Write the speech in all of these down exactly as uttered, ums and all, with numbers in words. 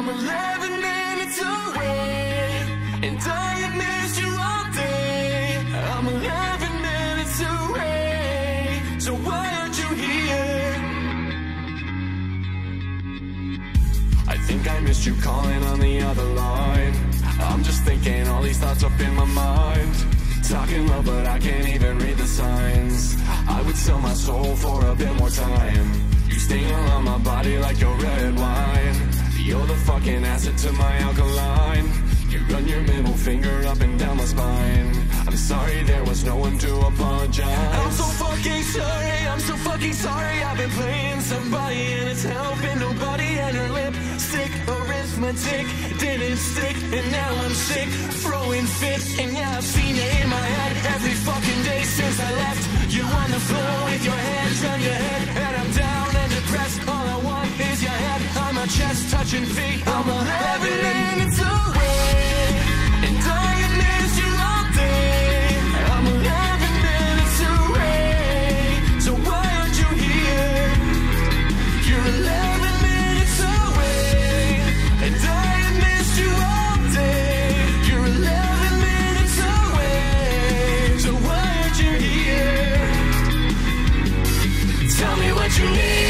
I'm eleven minutes away, and I have missed you all day. I'm eleven minutes away, so why aren't you here? I think I missed you calling on the other line. I'm just thinking all these thoughts up in my mind. Talking low, but I can't even read the signs. I would sell my soul for a bit more time. You sting around my body like a red wine. You're the fucking acid to my alkaline. You run your middle finger up and down my spine. I'm sorry there was no one to apologize. I'm so fucking sorry, I'm so fucking sorry. I've been playing somebody and it's helping nobody. And her lipstick arithmetic didn't stick, and now I'm sick, throwing fits. And yeah, I've seen it in my head every fucking day since I left. You on the floor with your hands on your head, and I'm down and depressed. All I want is your head on my chest, touching feet. I'm eleven minutes away, and I have missed you all day. I'm eleven minutes away, so why aren't you here? You're eleven minutes away, and I have missed you all day. You're eleven minutes away, so why aren't you here? Tell me what you need.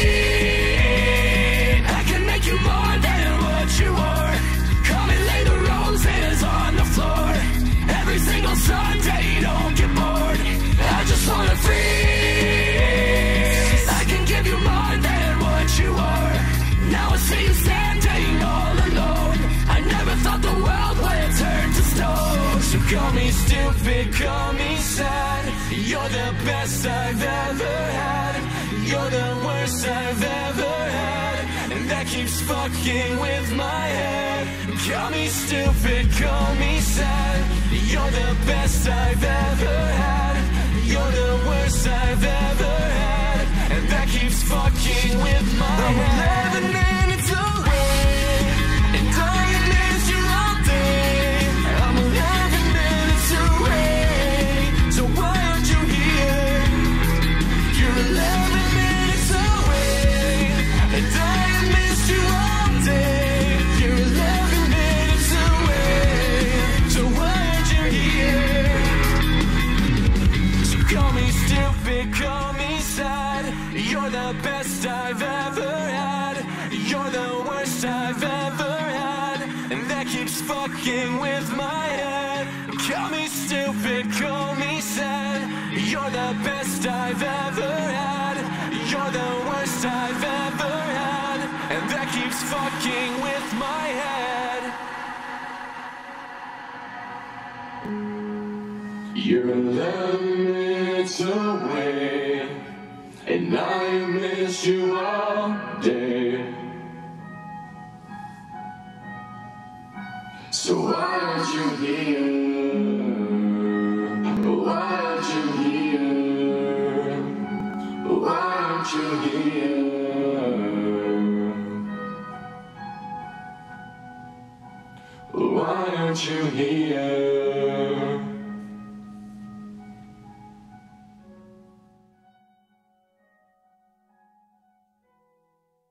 Sunday, don't get bored. I just wanna freeze. I can give you more than what you are. Now I see you standing all alone. I never thought the world would turn to stone. So call me stupid, call me sad. You're the best I've ever had. You're the worst I've ever had. And that keeps fucking with my head. Call me stupid, call me sad. You're the best I've ever had. You're the worst I've ever had. And that keeps fucking with my I'm head. eleven minutes away, and I have missed you all day. I'm eleven minutes away, so why aren't you here? You're eleven minutes away, and I have missed you all day. You're eleven minutes away, so why aren't you here? So call me stupid, call me sad. You're the best I've ever had. You're the worst I've ever had. And that keeps fucking with my head. Call me stupid, call me sad. You're the best I've ever had. You're the worst I've ever had. And that keeps fucking with my head. You're eleven minutes away, and I miss you all day. So why aren't you here? Why aren't you here? Why aren't you here? Why aren't you here?